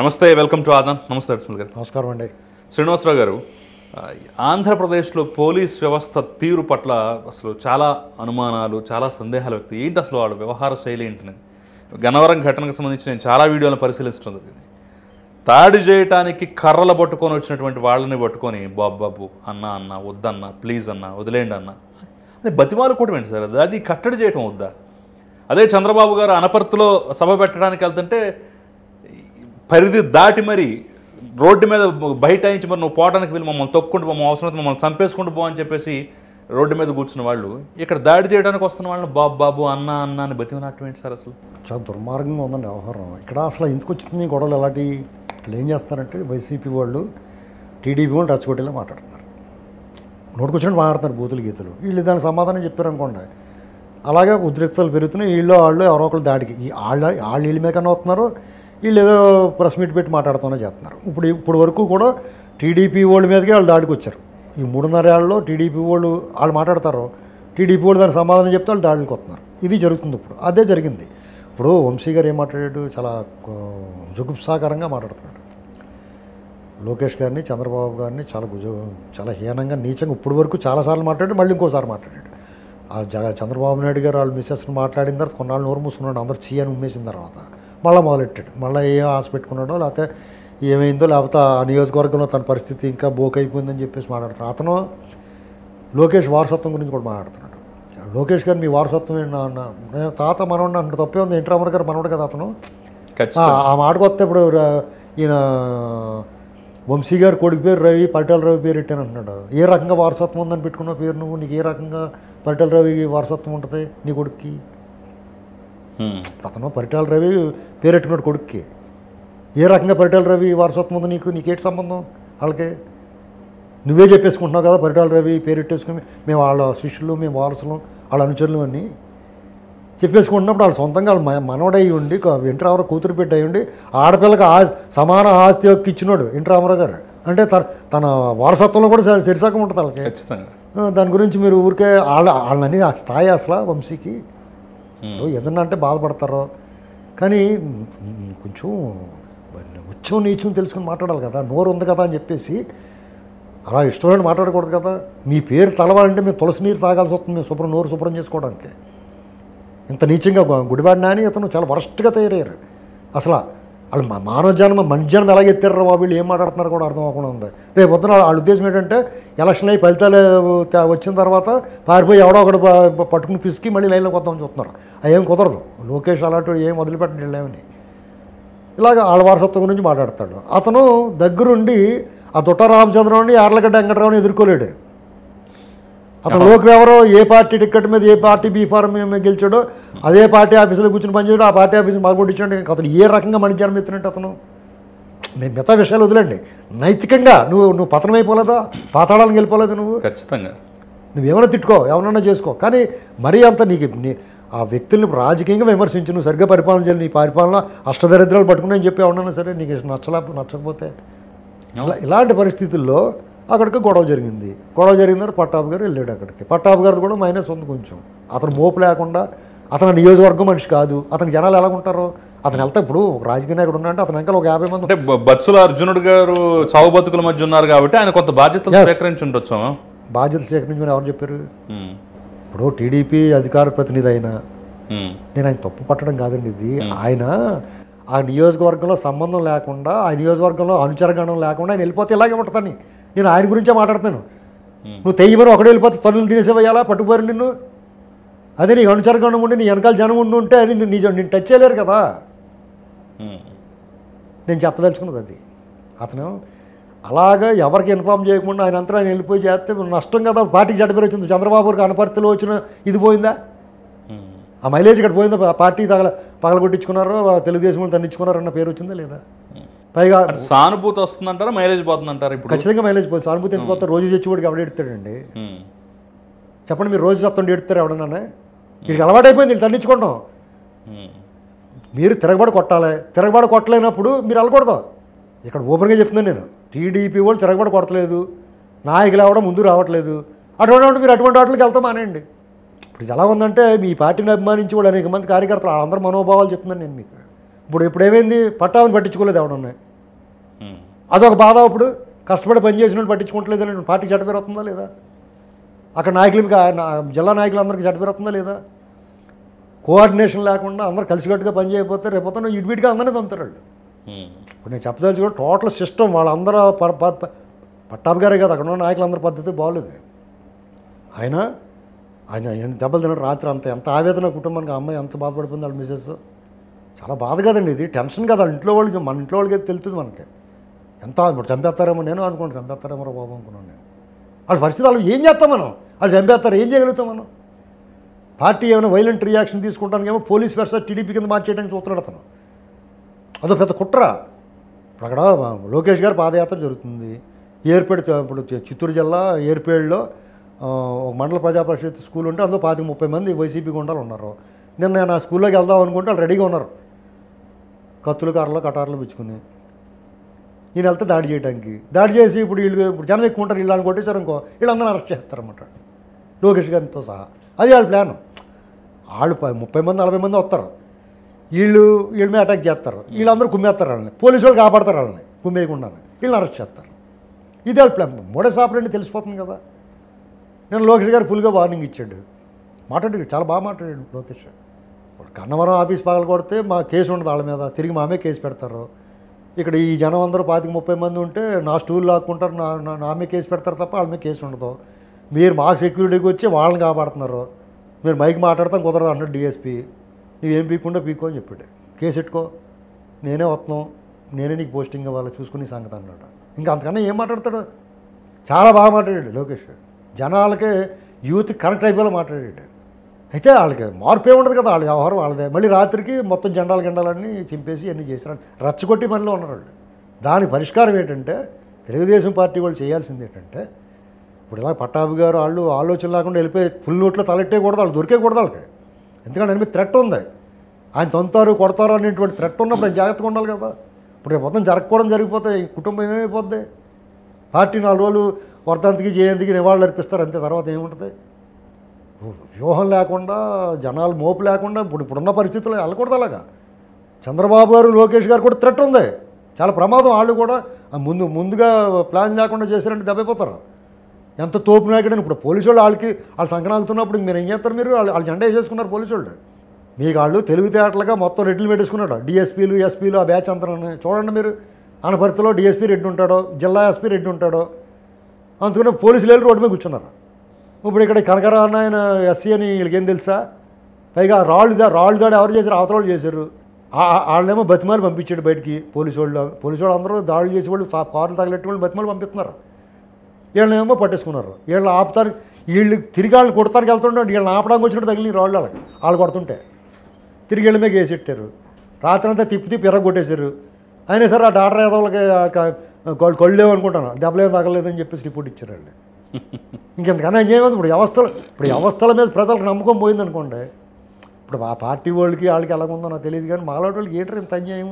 నమస్తే, welcome to Aadhan. నమస్తే అడుసుమిల్లి గారు. నమస్కారం అండి. శ్రీనివాసరావు గారు, ఆంధ్రప్రదేశ్లో పోలీస్ వ్యవస్థ తీరు పట్ల అసలు చాలా అనుమానాలు, చాలా సందేహాలు వ్యక్తి ఏంటి, అసలు వాళ్ళ వ్యవహార శైలి ఏంటనేది గన్నవరం ఘటనకు సంబంధించి నేను చాలా వీడియోలను పరిశీలించడం జరిగింది. దాడి చేయటానికి కర్రలు పట్టుకొని వచ్చినటువంటి వాళ్ళని పట్టుకొని బాబు అన్నా అన్న వద్దన్నా, ప్లీజ్ అన్నా, వదిలేయండి అన్నా అని బతిమాలుకోవడం ఏంటి సార్? అది కట్టడి చేయటం వద్దా? అదే చంద్రబాబు గారు అనపర్తిలో సభ పెట్టడానికి వెళ్తుంటే పరిధి దాటి మరి రోడ్డు మీద బైఠాయించి మరి నువ్వు పోవడానికి వీళ్ళు మమ్మల్ని తొక్కుంటూ, మమ్మల్ని అవసరం మమ్మల్ని చంపేసుకుంటూ పో అని చెప్పేసి రోడ్డు మీద కూర్చున్న వాళ్ళు ఇక్కడ దాడి చేయడానికి వస్తున్న వాళ్ళని బాబు అన్న అన్న అని బతిమలాటం ఏంటి సార్? అసలు చాలా దుర్మార్గంగా ఉందండి వ్యవహారం. ఇక్కడ అసలు ఎందుకు వచ్చింది గొడవలు? ఎలాంటి వాళ్ళు ఏం చేస్తారంటే వైసీపీ వాళ్ళు టీడీపీ వాళ్ళు రచ్చగొట్టేలా మాట్లాడుతున్నారు, నోటుకొచ్చినట్టు మాట్లాడుతున్నారు, బూతులు గీతలు. వీళ్ళు దానికి సమాధానం చెప్పారనుకోండి, అలాగే ఉద్రిక్తలు పెరుగుతున్నాయి. వీళ్ళు వాళ్ళు ఎవరో ఒకళ్ళు దాడికి వాళ్ళు వీళ్ళ మీద కన్నా వస్తున్నారు, వీళ్ళు ఏదో ప్రెస్ మీట్ పెట్టి మాట్లాడుతూనే చేస్తున్నారు. ఇప్పుడు వరకు కూడా టీడీపీ వాళ్ళ మీదకే వాళ్ళు దాడికి వచ్చారు. ఈ 3.5 ఏళ్లలో టీడీపీ వాళ్ళు మాట్లాడతారు, టీడీపీ వాళ్ళు దానికి సమాధానం చెప్తే వాళ్ళు దాడికి వస్తున్నారు. ఇది జరుగుతుంది. ఇప్పుడు అదే జరిగింది. ఇప్పుడు వంశీ గారు ఏం మాట్లాడాడు, చాలా జుగుప్సాకరంగా మాట్లాడుతున్నాడు. లోకేష్ గారిని, చంద్రబాబు గారిని చాలా హీనంగా, నీచంగా ఇప్పుడు వరకు చాలాసార్లు మాట్లాడాడు, మళ్ళీ ఇంకోసారి మాట్లాడాడు. చంద్రబాబు నాయుడు గారు వాళ్ళ మిస్సెస్ని మాట్లాడిన తర్వాత కొన్నాళ్ళు నోరు మూసుకున్నాడు, అందరు చీయని ఉమ్మేసిన తర్వాత మళ్ళీ మొదలెట్టాడు. మళ్ళీ ఏం ఆశ పెట్టుకున్నాడో, లేకపోతే ఏమైందో, లేకపోతే ఆ నియోజకవర్గంలో తన పరిస్థితి ఇంకా బోకైపోయిందని చెప్పేసి మాట్లాడుతున్నాడు. అతను లోకేష్ వారసత్వం గురించి కూడా మాట్లాడుతున్నాడు. లోకేష్ గారు మీ వారసత్వం నేను తాత మనవడిని అంటే తప్పే ఉంది. ఇంటరామర్ గారు మనవడు కదా అతను. ఆ మాటకు వస్తే ఇప్పుడు ఈయన వంశీ గారు కొడుకు పేరు రవి, పరిటాల రవి పేరు పెట్టాను అంటున్నాడు. ఏ రకంగా వారసత్వం ఉందని పెట్టుకున్న పేరు నువ్వు, నీకు ఏ రకంగా పరిటాల రవి వారసత్వం ఉంటుంది నీ కొడుక్కి? అతను పరిటాల రవి పేరు పెట్టుకున్నాడు కొడుక్కి. ఏ రకంగా పరిటాల రవి వారసత్వం ఉంది నీకు? నీకేటి సంబంధం వాళ్ళకి? నువ్వే చెప్పేసుకుంటున్నావు కదా పరిటాల రవి పేరు పెట్టేసుకుని మేము వాళ్ళ శిష్యులు, మేము వారసులు, వాళ్ళ అనుచరులు అని చెప్పేసుకుంటున్నప్పుడు వాళ్ళు సొంతంగా వాళ్ళ మనవడై ఉండి, వెంట్రామరావు కూతురు బిడ్డ అయి ఉండి, ఆడపిల్లకి సమాన ఆస్తి హక్కు ఇచ్చినాడు వెంట్రామరావు గారు. అంటే తన వారసత్వంలో కూడా శరిశాఖం ఉంటుంది వాళ్ళకి. దాని గురించి మీరు ఊరికే వాళ్ళని ఆ స్థాయి అసలు వంశీకి ఏదన్నా అంటే బాధపడతారు, కానీ కొంచెం ఉచ్చం నీచం తెలుసుకుని మాట్లాడాలి కదా, నోరు ఉంది కదా అని చెప్పేసి అలా ఇష్టమైన మాట్లాడకూడదు కదా. మీ పేరు తలవాలంటే మేము తులసి నీరు తాగాల్సి వస్తుంది, మేము నోరు శుభ్రం చేసుకోవడానికి. ఇంత నీచంగా గుడివాడినా అని అతను చాలా వరస్ట్గా తయారయ్యారు. అసలు వాళ్ళు మన జన్మ ఎలా ఎత్తారు బాబు, వీళ్ళు ఏం మాట్లాడుతున్నారు కూడా అర్థం అవ్వకుండా ఉంది. రేపు వద్దున వాళ్ళ ఉద్దేశం ఏంటంటే ఎలక్షన్ అయ్యి ఫలితాలు వచ్చిన తర్వాత పారిపోయి ఎవడో ఒకటి పట్టుకుని పిసికి మళ్ళీ లైన్లో కొద్దామని చూస్తున్నారు. అవేం కుదరదు. లోకేష్ అలాంటివి ఏం వదిలిపెట్టండి వెళ్ళామని ఇలాగ వాళ్ళ వారసత్వం గురించి మాట్లాడతాడు. అతను దగ్గరుండి ఆ దుట్ట రామచంద్రరావుని, ఆర్లగడ్డ వెంకటరావుని ఎదుర్కోలేడు. అతను లోకెవరో ఏ పార్టీ టికెట్ మీద ఏ పార్టీ బీఫారం గెలిచాడో అదే పార్టీ ఆఫీసులో కూర్చొని పనిచేయడం, ఆ పార్టీ ఆఫీస్ని బాగుపట్టించాడు. అతను ఏ రకంగా మణిజారం ఎత్తునంటే అతను నేను మిగతా విషయాలు వదిలేండి, నైతికంగా నువ్వు పతనం అయిపోలేదా, పాతాళానికి వెళ్ళిపోలేదు నువ్వు. ఖచ్చితంగా నువ్వేమైనా తిట్టుకో, ఎవరన్నా చేసుకో, కానీ మరీ అంత నీకు ఆ వ్యక్తుల్ని రాజకీయంగా విమర్శించు, నువ్వు సరిగ్గా పరిపాలన చేయాలి, నీ పరిపాలన అష్టదరిద్రాలు పట్టుకున్నాయని చెప్పి ఎవరన్నా సరే నీకు నచ్చకపోతే ఇలాంటి పరిస్థితుల్లో అక్కడికి గొడవ జరిగిన తర్వాత పట్టాబు గారు వెళ్ళాడు అక్కడికి. పట్టాబు గారు కూడా మైనస్ ఉంది కొంచెం, అతను మోపు లేకుండా. అతను నియోజకవర్గం మనిషి కాదు, అతను జనాలు ఎలా ఉంటారో అతను వెళ్తే ఇప్పుడు రాజకీయ నాయకుడు ఉన్నాడంటే అతను ఇంకా 50 మంది అంటే బత్సుల అర్జునుడు గారు చావు బతుకుల మధ్య ఉన్నారు కాబట్టి ఆయన కొంత బాధ్యత సేకరించి ఉండొచ్చు. బాధ్యత సేకరించమని ఎవరు చెప్పారు? ఇప్పుడు టీడీపీ అధికార ప్రతినిధి అయినా నేను ఆయన తప్పు పట్టడం కాదండి ఇది. ఆయన ఆ నియోజకవర్గంలో సంబంధం లేకుండా, ఆ నియోజకవర్గంలో అనుచరగణం లేకుండా ఆయన వెళ్ళిపోతే ఇలాగే ఉంటుందని నేను ఆయన గురించే మాట్లాడుతాను. నువ్వు తెయ్యమని ఒకడే వెళ్ళిపోతే తనులు తినేసేవేయాలా, పట్టుకుపోయారు నిన్ను. అదే నీకు అనుచరగణం ఉండి నీ వెనకాల జనం ఉంటే నేను టచ్ చేయలేరు కదా. నేను చెప్పదలుచుకున్నది అది. అతను అలాగా ఎవరికి ఇన్ఫామ్ చేయకుండా ఆయన అంతా ఆయన వెళ్ళిపోయి చేస్తే నష్టం కదా, పార్టీకి చెడ్డ పేరు వచ్చింది. చంద్రబాబు గారికి అనపర్తిలో వచ్చిన ఇది పోయిందా? ఆ మైలేజ్ ఇక్కడ పోయిందా? పార్టీ పగలగొట్టించుకున్నారు, తెలుగుదేశం వాళ్ళు తన్నించుకున్నారన్న పేరు వచ్చిందా లేదా? పైగా సానుభూతి వస్తుందంటారా, మైలేజ్ పోతుందంటారా? ఇప్పుడు ఖచ్చితంగా మైలేజ్ పోతుంది. సానుభూతి ఎంత పోతుంది? రోజు తెచ్చి కూడా ఎవడ ఎడతాడండి చెప్పండి. మీరు రోజు చత్తం ఎడతారు ఎవడన్నా? వీళ్ళకి అలవాటు అయిపోయింది, వీళ్ళు తన్నించుకుంటాం. మీరు తిరగబడి కొట్టాలి, తిరగబడి కొట్టలేనప్పుడు మీరు వెళ్ళకూడదు. ఇక్కడ ఓపెన్గా చెప్తున్నాను నేను, టీడీపీ వాళ్ళు తిరగబడి కొట్టలేదు, నాయకులు అవడం ముందు రావట్లేదు, అటువంటి మీరు అటువంటి వాటికి వెళ్తాం అనేయండి. ఇప్పుడు ఇది ఎలా ఉందంటే మీ పార్టీని అభిమానించి వాళ్ళు అనేక మంది కార్యకర్తలు అందరూ మనోభావాలు చెప్తున్నాను నేను మీకు. ఇప్పుడు ఏమైంది? పట్టాబుని పట్టించుకోలేదు ఎవడన్నా. అదొక బాధ. ఇప్పుడు కష్టపడి పని చేసినోడు పట్టించుకోవట్లేదని పార్టీ జడబెరుతుందా లేదా? అక్కడ నాయకులకి జిల్లా నాయకులందరికీ జడబెరుతుందా లేదా? కోఆర్డినేషన్ లేకుండా అందరూ కలిసికట్టుగా పని చేయకపోతే రేపొద్దున ఇడివిడిగా అందరినీ తమ్ముతారు వాళ్ళు. ఇప్పుడు నేను చెప్పదలుచు కూడా టోటల్ సిస్టమ్ వాళ్ళందరూ పట్టాబు గారే కదా అక్కడ ఉన్న నాయకులందరి పద్ధతి బాగలేదు. ఆయన ఆయన ఆయన దెబ్బలు తినడం రాత్రి అంత ఎంత ఆవేదన కుటుంబానికి అమ్మాయి ఎంత బాధపడిపోయింది. వాళ్ళ మిసెస్ చాలా బాధ కదండి, ఇది టెన్షన్ కదా. ఇంట్లో వాళ్ళకి మన ఇంట్లో వాళ్ళకి తెలుస్తుంది మనకి ఎంత. ఇప్పుడు చంపేస్తారేమో నేను అనుకోండి, చంపేస్తారేమో బాబు అనుకున్నాను నేను. వాళ్ళ పరిస్థితి వాళ్ళు ఏం చేస్తాం మనం, వాళ్ళు చంపేస్తారు ఏం చేయగలుగుతాం మనం? పార్టీ ఏమైనా వైలెంట్ రియాక్షన్ తీసుకుంటానికేమో పోలీస్ వెర్సెస్ టీడీపీ కింద మార్చేయడానికి చూస్తున్నాడు. అదో పెద్ద కుట్ర. ఇప్పుడు అక్కడ లోకేష్ గారు పాదయాత్ర జరుగుతుంది ఏర్పేడు. ఇప్పుడు చిత్తూరు జిల్లా ఏర్పేడులో ఒక మండల ప్రజాపరిషత్ స్కూల్ ఉంటే అందులో 25-30 మంది వైసీపీ గుండాలు ఉన్నారు. నిన్న నేను ఆ స్కూల్లోకి వెళ్దాం అనుకుంటే వాళ్ళు రెడీగా ఉన్నారు, కత్తులు కారులో కటార్లు పిచ్చుకుని నేను వెళ్తే దాడి చేయడానికి. దాడి చేసి ఇప్పుడు వీళ్ళు ఇప్పుడు జనం ఎక్కువ ఉంటారు, వీళ్ళని కొట్టేశారు అనుకో, వీళ్ళందరూ అరెస్ట్ చేస్తారన్నమాట లోకేష్ గారితో సహా. అది వాళ్ళ ప్లాను. వాళ్ళు 30-40 మంది వస్తారు, వీళ్ళు మీద అటాక్ చేస్తారు, వీళ్ళందరూ కుమ్మేస్తారు, వాళ్ళని పోలీసు వాళ్ళు కాపాడతారు, వాళ్ళని కుమ్మేయకుండానే వీళ్ళని అరెస్ట్ చేస్తారు. ఇది వాళ్ళ ప్లాన్. మోడస్ ఆపరేండి తెలిసిపోతుంది కదా. నేను లోకేష్ గారు ఫుల్గా వార్నింగ్ ఇచ్చాడు, మాట్లాడాడు, చాలా బాగా మాట్లాడాడు లోకేష్. కన్నవరం ఆఫీస్ పగల కొడితే మా కేసు ఉండదు వాళ్ళ మీద, తిరిగి మామే కేసు పెడతారు. ఇక్కడ ఈ జనం అందరూ 25-30 మంది ఉంటే నా స్టూల్ లాక్కుంటారు, నామే కేసు పెడతారు తప్ప వాళ్ళ మీద కేసు ఉండదు. మీరు మాకు సెక్యూరిటీకి వచ్చి వాళ్ళని కాపాడుతున్నారు, మీరు మైక్ మాట్లాడతాం కుదరదు అంటారు డిఎస్పీ. నువ్వేం పీక్కుండా పీక్కో అని చెప్పాడు. కేసు పెట్టుకో, నేనే వస్తున్నాం, నేనే నీకు పోస్టింగ్ ఇవ్వాలి, చూసుకుని సంగతి అన్నాడు. ఇంకా అంతకన్నా ఏం మాట్లాడతాడు? చాలా బాగా మాట్లాడాడు లోకేష్. జనాలకి యూత్ కనెక్ట్ అయిపోయేలా మాట్లాడాడు. అయితే వాళ్ళకి మార్పు ఏముండదు కదా, వాళ్ళ వ్యవహారం వాళ్ళదే. మళ్ళీ రాత్రికి మొత్తం జెండాలు గెండాలన్నీ చింపేసి అన్నీ చేశారు, రచ్చగొట్టి మనలో ఉన్నారు వాళ్ళు. దాని పరిష్కారం ఏంటంటే తెలుగుదేశం పార్టీ వాళ్ళు చేయాల్సింది ఏంటంటే, ఇప్పుడు ఇలా పట్టాభి గారు వాళ్ళు ఆలోచన లేకుండా వెళ్ళిపోయి ఫుల్ నోట్లో తలెట్టేయకూడదు, వాళ్ళు దొరికేయకూడదు వాళ్ళకి. ఎందుకంటే ఆయన మీద థ్రెట్ ఉంది, ఆయన తొంతారు కొడతారు అనేటువంటి థ్రెట్ ఉన్నప్పుడు ఆయన జాగ్రత్తగా ఉండాలి కదా. ఇప్పుడు రేపు మొత్తం జరగకూడదు, జరిగిపోతే కుటుంబం ఏమైపోద్ది? పార్టీ 4 రోజులు వర్ధంతికి జయంతికి నివాళులు అర్పిస్తారు అంతే, తర్వాత ఏముంటుంది? వ్యూహం లేకుండా జనాలు మోపు లేకుండా ఇప్పుడున్న పరిస్థితులు వెళ్ళకూడదు అలాగా. చంద్రబాబు గారు లోకేష్ గారు కూడా థ్రెట్ ఉంది, చాలా ప్రమాదం. వాళ్ళు కూడా ముందుగా ప్లాన్ లేకుండా చేశారంటే దెబ్బైపోతారు. ఎంత తోపు నాయకుడని ఇప్పుడు పోలీసు వాళ్ళు వాళ్ళకి వాళ్ళు సంక్రాంతున్నప్పుడు మీరు ఏం చేస్తారు? మీరు వాళ్ళు జెండా వేసేసుకున్నారు పోలీసు వాళ్ళు. మీకు వాళ్ళు తెలివితేటలుగా మొత్తం రెడ్లు పెట్టేసుకున్నాడు, డిఎస్పీలు ఎస్పీలు ఆ బ్యాచ్ అంతా. చూడండి మీరు ఆన పరిస్థితిలో డిఎస్పీ రెడ్డి ఉంటాడో, జిల్లా ఎస్పీ రెడ్డి ఉంటాడో, అందుకనే పోలీసులు వెళ్ళి రోడ్డు మీద కూర్చున్నారు. ఇప్పుడు ఇక్కడ కనకరాన్న ఆయన ఎస్సీ అని వీళ్ళకి ఏం తెలుసా? పైగా రాళ్ళు దాడి ఎవరు చేశారు? అవతల వాళ్ళు చేశారు. వాళ్ళేమో బతిమాలు పంపించాడు బయటికి. పోలీసు వాళ్ళు అందరూ దాడులు చేసేవాళ్ళు, కార్లు తగలెట్టేవాళ్ళు బతిమాలు పంపిస్తున్నారు. వీళ్ళనేమో పట్టేసుకున్నారు. వీళ్ళు ఆపుతారు, వీళ్ళు తిరిగి వాళ్ళని కొడతానికి వెళ్తుంటే వీళ్ళని ఆపడానికి వచ్చినట్టు తగిలి రాళ్ళు వాళ్ళు కొడుతుంటే తిరిగి వెళ్ళమే కేసు పెట్టారు. రాత్రి అంతా తిప్పి ఎరగొట్టేశారు. అయినా సరే ఆ డాక్టర్ యాదవులకి కొళ్ళేవు అనుకుంటాను, దెబ్బలేమి తగలేదని చెప్పేసి రిపోర్ట్ ఇచ్చారు వాళ్ళు. ఇంకెంతకన్నా ఏమైంది? ఇప్పుడు వ్యవస్థల మీద ప్రజలకు నమ్మకం పోయింది అనుకోండి. ఇప్పుడు ఆ పార్టీ వాళ్ళకి వాళ్ళకి ఎలా ఉందో నాకు తెలియదు, కానీ మాలాంటి వాళ్ళకి ఏంటో ఇంత అన్యాయం.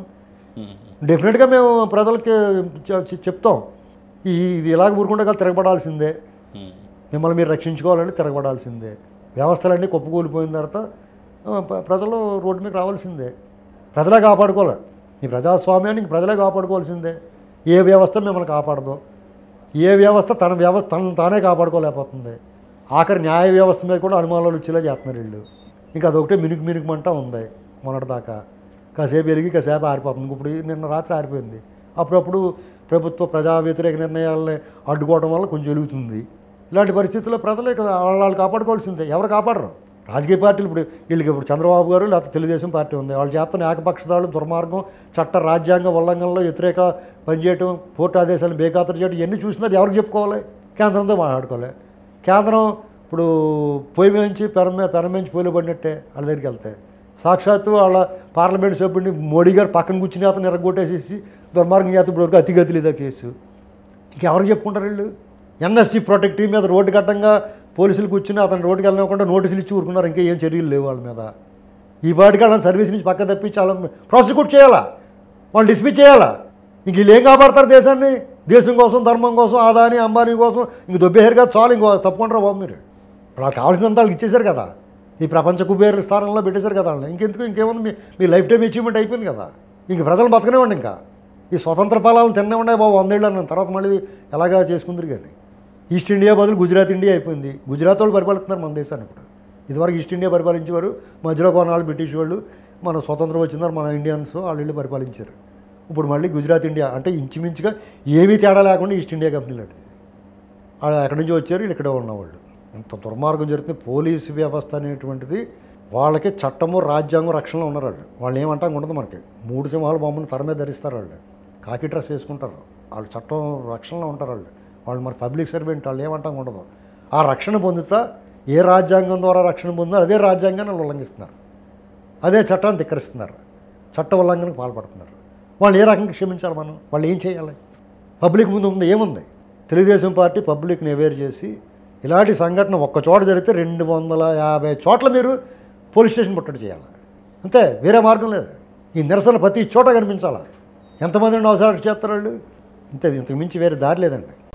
డెఫినెట్గా మేము ప్రజలకి చెప్తాం, ఇది ఇలాగ ఊరుకుంటే తిరగబడాల్సిందే, మిమ్మల్ని మీరు రక్షించుకోవాలంటే తిరగబడాల్సిందే. వ్యవస్థలన్నీ కుప్పకూలిపోయిన తర్వాత ప్రజలు రోడ్డు మీద రావాల్సిందే, ప్రజలే కాపాడుకోవాలి. ఈ ప్రజాస్వామ్యాన్ని ప్రజలే కాపాడుకోవాల్సిందే. ఏ వ్యవస్థ మిమ్మల్ని కాపాడదు, ఏ వ్యవస్థ తనను తానే కాపాడుకోలేకపోతుంది. ఆఖరి న్యాయ వ్యవస్థ మీద కూడా అనుమానాలు వచ్చేలా చేస్తున్నారు వీళ్ళు. ఇంకా అదొకటే మినుకుమంటా ఉంది మొన్నటిదాకా, కాసేపు వెలిగి కాసేపు ఆరిపోతుంది. ఇప్పుడు నిన్న రాత్రి ఆరిపోయింది. అప్పుడప్పుడు ప్రభుత్వ ప్రజా వ్యతిరేక నిర్ణయాలని అడ్డుకోవడం వల్ల కొంచెం వెలుగుతుంది. ఇలాంటి పరిస్థితుల్లో ప్రజలు ఇక వాళ్ళు కాపాడుకోవాల్సిందే, ఎవరు కాపాడరు? రాజకీయ పార్టీలు ఇప్పుడు వీళ్ళకి ఇప్పుడు చంద్రబాబు గారు లేకపోతే తెలుగుదేశం పార్టీ ఉంది, వాళ్ళు చేస్తున్న ఏకపక్షదాలు, దుర్మార్గం, చట్ట రాజ్యాంగ ఉల్లంఘనలో వ్యతిరేక పనిచేయటం, కోర్టు ఆదేశాలను బేఖాతరు చేయడం, ఇవన్నీ చూసినది ఎవరికి చెప్పుకోవాలి? కేంద్రంతో మాట్లాడుకోవాలి. కేంద్రం ఇప్పుడు పొయ్యి మేంచి పెరమించి పొయ్యిలో పడినట్టే వాళ్ళ దగ్గరికి వెళ్తే. సాక్షాత్తు వాళ్ళ పార్లమెంట్ సభ్యుడిని మోడీ గారు పక్కన కూర్చుని అతను నిరగొట్టేసేసి దుర్మార్గం చేత ఇప్పుడు వరకు అతిగతి లేదా కేసు. ఇంకెవరికి చెప్పుకుంటారు వీళ్ళు? ఎన్ఎస్సీ ప్రొటెక్టివ్ మీద రోడ్డు ఘట్టంగా పోలీసులు కూర్చుని అతను రోడ్డుకి వెళ్ళకుండా నోటీసులు ఇచ్చి ఊరుకున్నారు. ఇంకా ఏం చర్యలు లేవు వాళ్ళ మీద. ఈ వాటికి అలా సర్వీస్ నుంచి పక్క తప్పించి వాళ్ళని ప్రాసిక్యూట్ చేయాలా, వాళ్ళు డిస్మిస్ చేయాలా? ఇంక వీళ్ళు ఏం కాపాడతారు దేశాన్ని? దేశం కోసం, ధర్మం కోసం, ఆదాని అంబానీ కోసం ఇంక దొబ్బేశారు కదా, చాలు ఇంకో తప్పుకుంటారు బాబు మీరు. వాళ్ళకి కావాల్సినంత వాళ్ళకి ఇచ్చేశారు కదా, ఈ ప్రపంచ కుబేరుల స్థానంలో పెట్టేశారు కదా వాళ్ళని. ఇంకెందుకు, ఇంకేముంది, మీ లైఫ్ టైం అచీవ్మెంట్ అయిపోయింది కదా. ఇంక ప్రజలు బతకనివ్వండి. ఇంకా ఈ స్వతంత్ర ఫలాలను తిననే బాబు 100 ఏళ్ళు అన్న తర్వాత మళ్ళీ ఎలాగా చేసుకుందరు గాని ఈస్ట్ ఇండియా బదులు గుజరాత్ ఇండియా అయిపోయింది. గుజరాత్ వాళ్ళు పరిపాలిస్తున్నారు మన దేశాన్ని ఇప్పుడు. ఇదివరకు ఈస్ట్ ఇండియా పరిపాలించేవారు, మధ్యలో కొన్నాళ్ళు బ్రిటిష్ వాళ్ళు, మన స్వతంత్రం వచ్చిన తర్వాత మన ఇండియన్స్ వాళ్ళు పరిపాలించారు. ఇప్పుడు మళ్ళీ గుజరాత్ ఇండియా అంటే ఇంచుమించుగా ఏమీ తేడా లేకుండా ఈస్ట్ ఇండియా కంపెనీ లాంటిది. అక్కడి నుంచి వచ్చారు, వీళ్ళు ఇక్కడ ఉన్నవాళ్ళు. ఇంత దుర్మార్గం జరుగుతుంది. పోలీసు వ్యవస్థ అనేటువంటిది వాళ్ళకి చట్టము రాజ్యాంగం రక్షణలో ఉన్నారు. వాళ్ళు వాళ్ళు ఏమంటా ఉండదు మనకి. మూడు సింహాలు బొమ్మను తరమే ధరిస్తారు, వాళ్ళు కాకి డ్రెస్ వేసుకుంటారు, వాళ్ళు చట్టం రక్షణలో ఉంటారు. వాళ్ళు వాళ్ళు మరి పబ్లిక్ సర్వెంట్, వాళ్ళు ఏమంటా ఉండదు. ఆ రక్షణ పొందుతా ఏ రాజ్యాంగం ద్వారా రక్షణ పొందుతారు అదే రాజ్యాంగాన్ని వాళ్ళు ఉల్లంఘిస్తున్నారు, అదే చట్టాన్ని ధిక్కరిస్తున్నారు, చట్ట ఉల్లంఘనకు పాల్పడుతున్నారు. వాళ్ళు ఏ రకంగా క్షమించాలి మనం? వాళ్ళు ఏం చేయాలి? పబ్లిక్ ముందు ఉంది ఏముంది? తెలుగుదేశం పార్టీ పబ్లిక్ని అవేర్ చేసి ఇలాంటి సంఘటన ఒక్క చోట జరిగితే 250 చోట్ల మీరు పోలీస్ స్టేషన్ ముట్టడి చేయాలి, అంతే, వేరే మార్గం లేదు. ఈ నిరసన ప్రతి చోట కనిపించాలా? ఎంతమందిని అవసరాలు చేస్తారు వాళ్ళు? ఇంతే, ఇంతకు మించి వేరే దారి లేదండి.